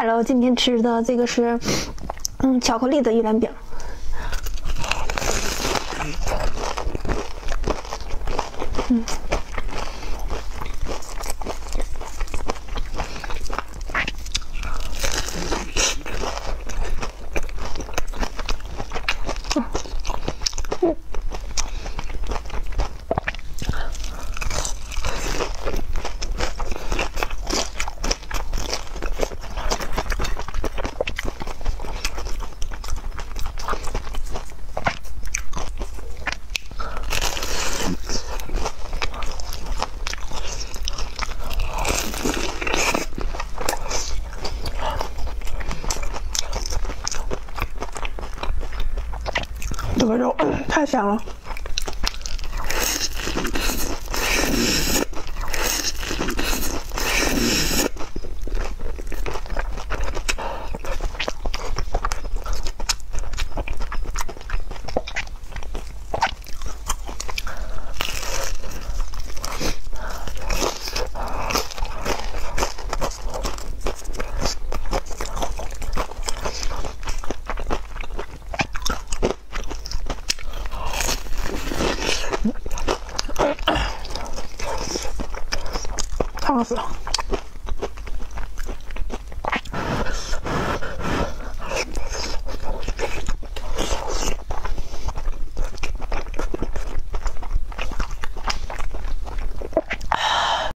Hello， 今天吃的这个是巧克力的玉兰饼。 这个肉太香了。 烫死了。